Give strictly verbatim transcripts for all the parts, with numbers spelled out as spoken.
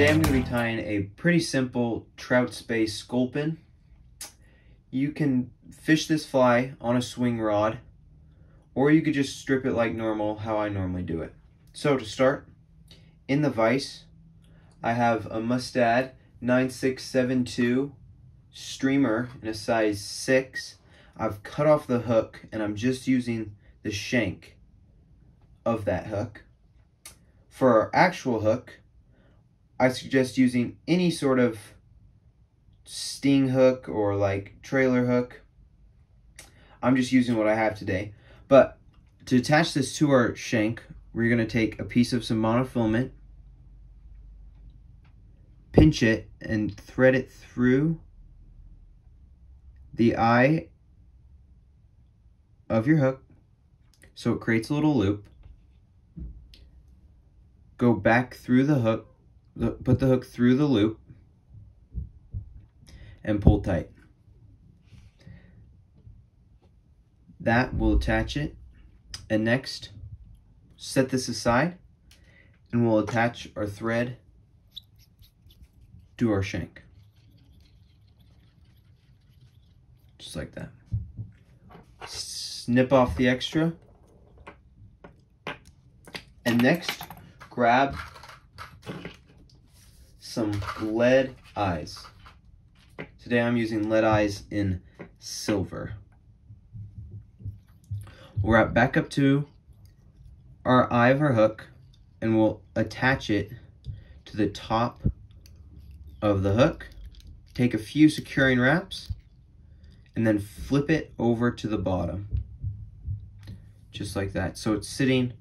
Today I'm going to be tying a pretty simple Trout Spey Sculpin. You can fish this fly on a swing rod, or you could just strip it like normal, how I normally do it. So to start, in the vise, I have a Mustad nine six seven two streamer in a size six. I've cut off the hook and I'm just using the shank of that hook. For our actual hook, I suggest using any sort of sting hook or like trailer hook. I'm just using what I have today. But to attach this to our shank, we're gonna take a piece of some monofilament, pinch it and thread it through the eye of your hook so it creates a little loop. Go back through the hook, put the hook through the loop and pull tight. That will attach it. And next, set this aside and we'll attach our thread to our shank. Just like that. Snip off the extra. And next, grab some lead eyes. Today I'm using lead eyes in silver. We'll wrap back up to our eye of our hook and we'll attach it to the top of the hook. Take a few securing wraps and then flip it over to the bottom. Just like that. So it's sitting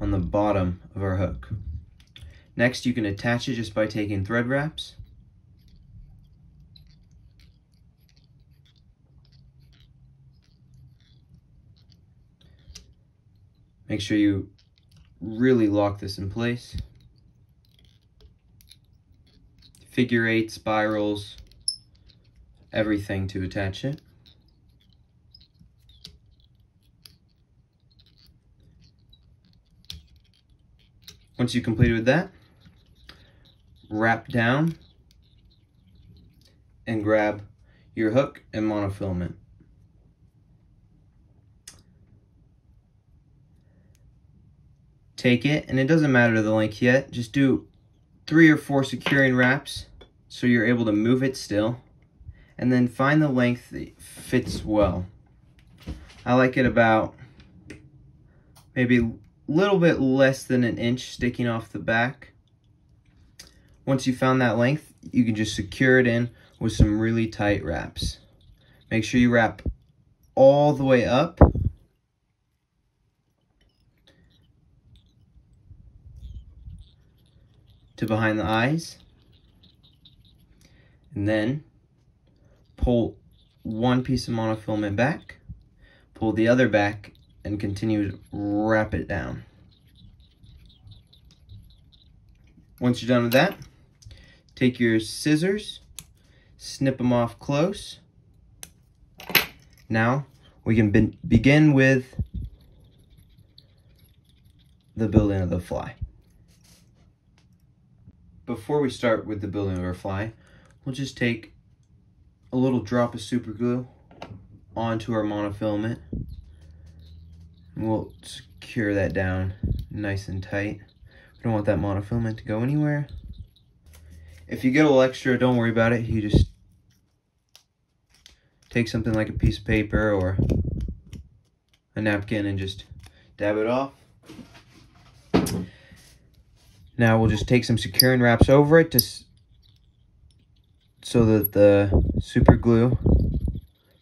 on the bottom of our hook. Next, you can attach it just by taking thread wraps. Make sure you really lock this in place. Figure eight, spirals, everything to attach it. Once you've completed that, wrap down and grab your hook and monofilament. Take it, and it doesn't matter the length yet, just do three or four securing wraps so you're able to move it still, and then find the length that fits well. I like it about maybe a little bit less than an inch sticking off the back. Once you found that length, you can just secure it in with some really tight wraps. Make sure you wrap all the way up. To behind the eyes, and then pull one piece of monofilament back, pull the other back, and continue to wrap it down. Once you're done with that, take your scissors, snip them off close. Now we can be begin with the building of the fly. Before we start with the building of our fly, we'll just take a little drop of super glue onto our monofilament. We'll secure that down nice and tight. We don't want that monofilament to go anywhere. If you get a little extra, don't worry about it. You just take something like a piece of paper or a napkin and just dab it off. Now we'll just take some securing wraps over it to so that the super glue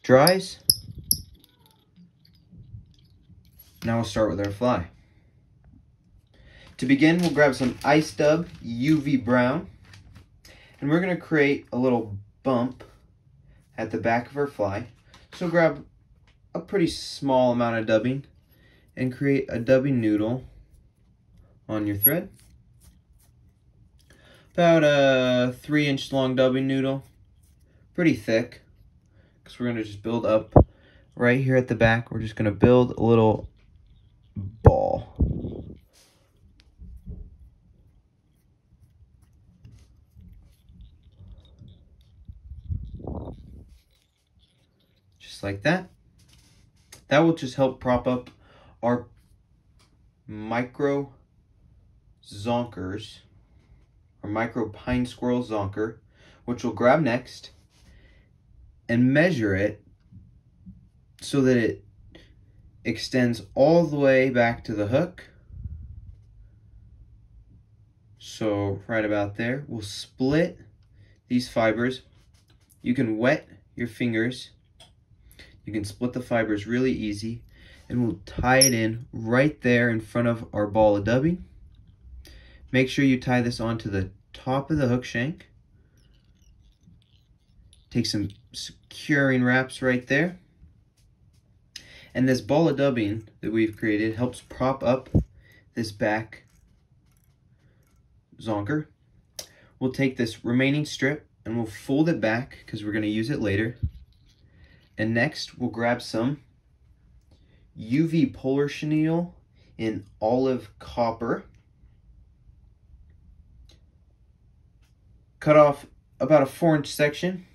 dries. Now we'll start with our fly. To begin, we'll grab some Ice Dub U V Brown, and we're going to create a little bump at the back of our fly. So grab a pretty small amount of dubbing and create a dubbing noodle on your thread. About a three inch long dubbing noodle, pretty thick, because we're going to just build up right here at the back. We're just going to build a little ball. just like that. That will just help prop up our micro zonkers, or micro pine squirrel zonker, which we'll grab next and measure it so that it extends all the way back to the hook. So right about there, we'll split these fibers. You can wet your fingers. You can split the fibers really easy, and we'll tie it in right there in front of our ball of dubbing. Make sure you tie this onto the top of the hook shank. Take some securing wraps right there. And this ball of dubbing that we've created helps prop up this back zonker. We'll take this remaining strip and we'll fold it back because we're going to use it later. And next we'll grab some U V Polar Chenile in olive copper. Cut off about a four inch section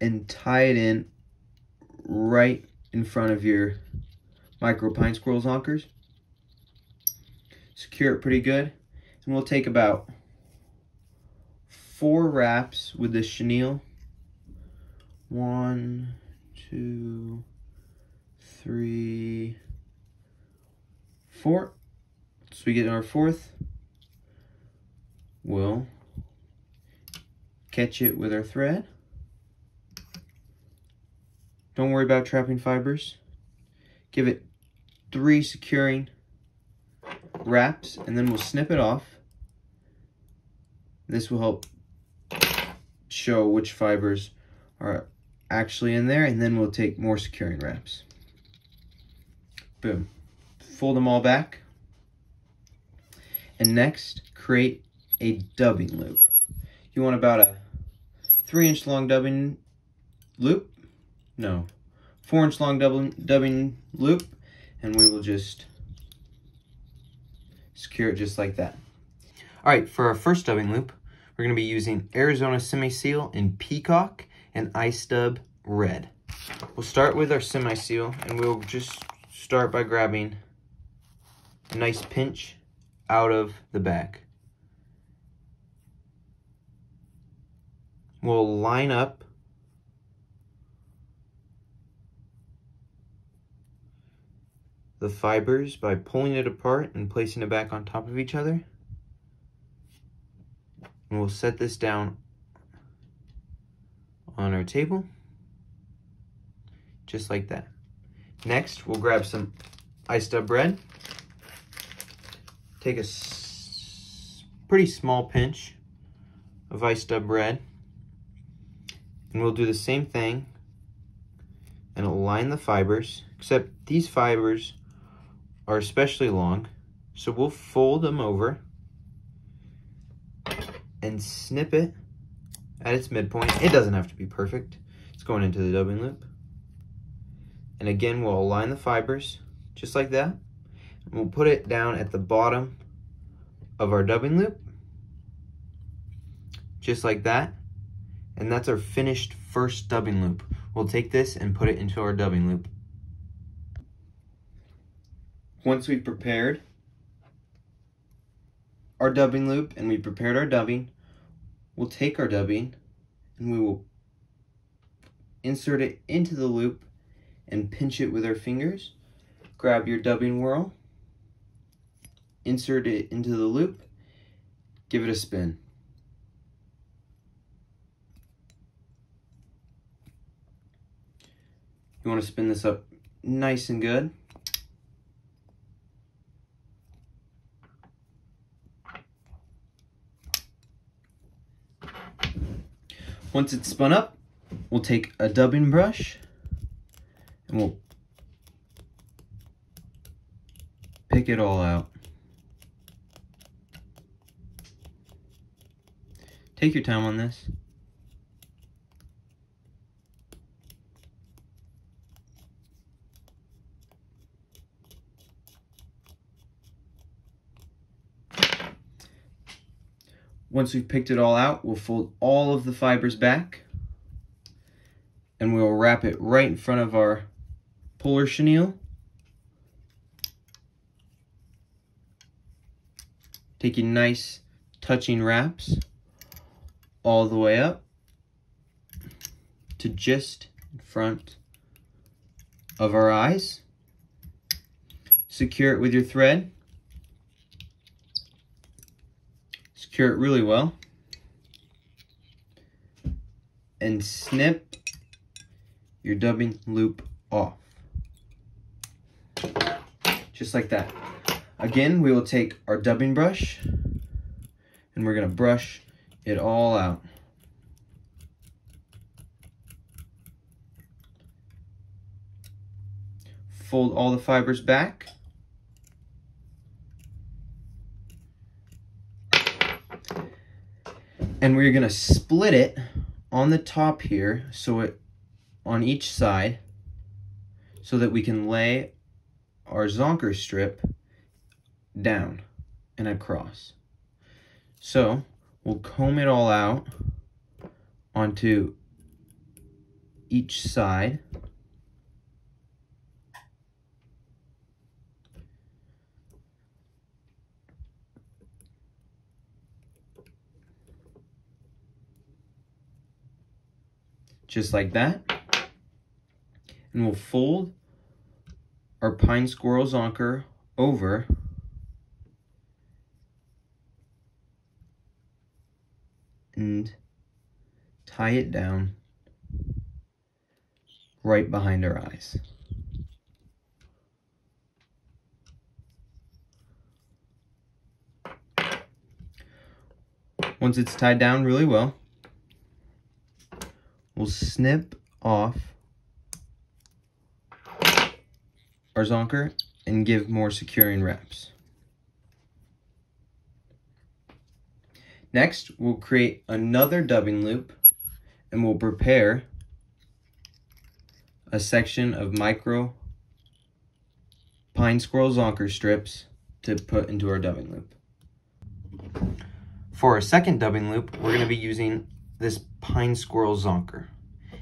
and tie it in right in front of your micro pine squirrel zonkers. Secure it pretty good. And we'll take about four wraps with this chenille. One, two, three, four. So we get our fourth. We'll catch it with our thread. Don't worry about trapping fibers. Give it three securing wraps, and then we'll snip it off. This will help show which fibers are actually in there, and then we'll take more securing wraps. Boom. Fold them all back. And next, create a dubbing loop. You want about a three inch long dubbing loop. No, four inch long dubbing, dubbing loop, and we will just secure it just like that. All right, for our first dubbing loop, we're gonna be using Arizona Semi-Seal in Peacock and Ice Dub Red. We'll start with our Semi-Seal, and we'll just start by grabbing a nice pinch out of the back. We'll line up the fibers by pulling it apart and placing it back on top of each other. And we'll set this down on our table, just like that. Next, we'll grab some Ice Dub Red. Take a s pretty small pinch of Ice Dub Red, and we'll do the same thing, and align the fibers, except these fibers are especially long, so we'll fold them over and snip it at its midpoint. It doesn't have to be perfect. It's going into the dubbing loop. And again, we'll align the fibers just like that. And we'll put it down at the bottom of our dubbing loop, just like that. And that's our finished first dubbing loop. We'll take this and put it into our dubbing loop. Once we've prepared our dubbing loop and we prepared our dubbing, we'll take our dubbing and we will insert it into the loop and pinch it with our fingers. Grab your dubbing whirl, insert it into the loop, give it a spin. You want to spin this up nice and good. Once it's spun up, we'll take a dubbing brush and we'll pick it all out. Take your time on this. Once we've picked it all out, we'll fold all of the fibers back and we will wrap it right in front of our Polar Chenile. Taking nice touching wraps all the way up to just in front of our eyes. Secure it with your thread. Secure it really well. And snip your dubbing loop off. Just like that. Again, we will take our dubbing brush and we're going to brush it all out. Fold all the fibers back. And we're going to split it on the top here, so it on each side, so that we can lay our zonker strip down and across. So we'll comb it all out onto each side. Just like that. And we'll fold our pine squirrel zonker over and tie it down right behind our eyes. Once it's tied down really well, we'll snip off our zonker and give more securing wraps. Next, we'll create another dubbing loop and we'll prepare a section of micro pine squirrel zonker strips to put into our dubbing loop. For our second dubbing loop, we're going to be using this pine squirrel zonker.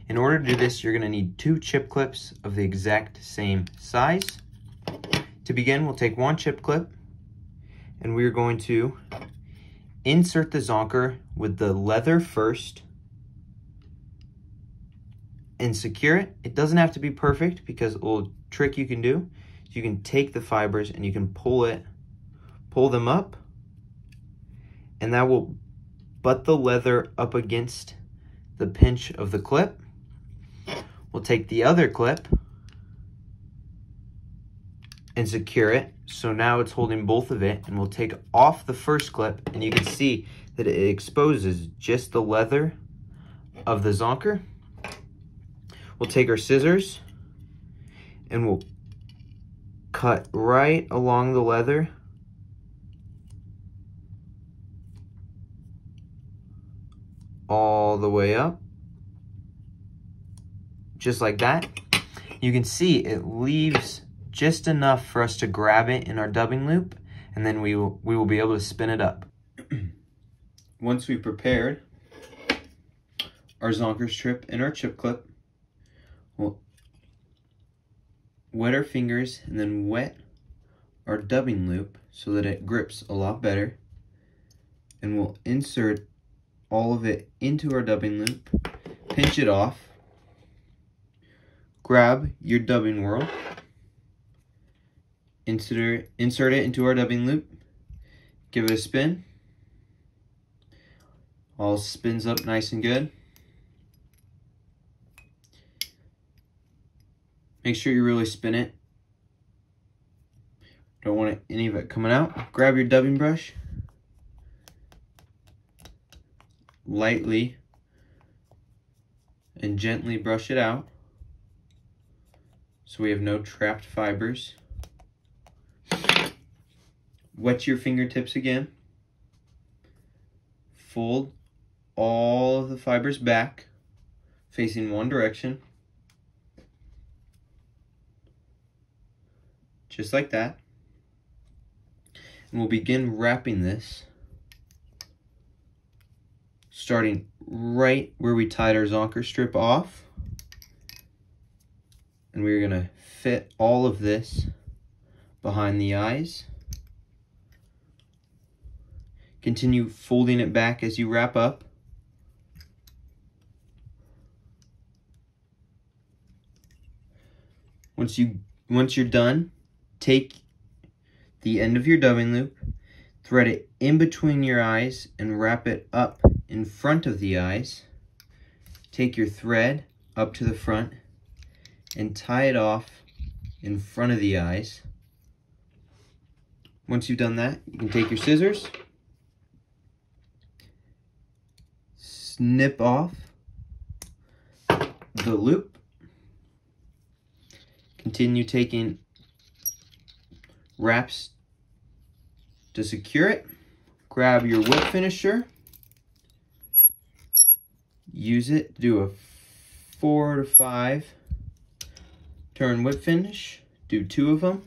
In order to do this, you're going to need two chip clips of the exact same size. To begin, we'll take one chip clip and we're going to insert the zonker with the leather first and secure it. It doesn't have to be perfect, because a little trick you can do is you can take the fibers and you can pull it, pull them up, and that will butt the leather up against the pinch of the clip. We'll take the other clip and secure it. So now it's holding both of it, and we'll take off the first clip, and you can see that it exposes just the leather of the zonker. We'll take our scissors and we'll cut right along the leather all the way up, just like that. You can see it leaves just enough for us to grab it in our dubbing loop, and then we will, we will be able to spin it up. Once we've prepared our zonker strip and our chip clip, we'll wet our fingers and then wet our dubbing loop so that it grips a lot better, and we'll insert all of it into our dubbing loop, pinch it off, grab your dubbing whorl, Insert, insert it into our dubbing loop, give it a spin. All spins up nice and good. Make sure you really spin it. Don't want any of it coming out. Grab your dubbing brush, lightly and gently brush it out so we have no trapped fibers. Wet your fingertips again. Fold all of the fibers back, facing one direction. Just like that. And we'll begin wrapping this, starting right where we tied our zonker strip off and we're gonna fit all of this behind the eyes. Continue folding it back as you wrap up. Once you once you're done, take the end of your dubbing loop, thread it in between your eyes, and wrap it up in front of the eyes. Take your thread up to the front and tie it off in front of the eyes. Once you've done that, you can take your scissors, snip off the loop, continue taking wraps to secure it, grab your whip finisher, use it, do a four to five turn whip finish, do two of them,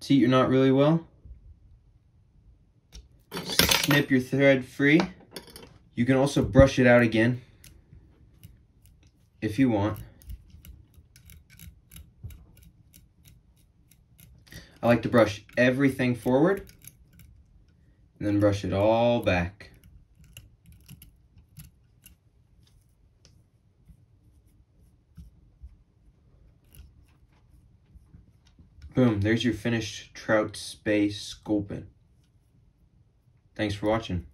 seat your knot really well, snip your thread free. You can also brush it out again if you want. I like to brush everything forward and then brush it all back. Boom, there's your finished Trout Spey Sculpin. Thanks for watching.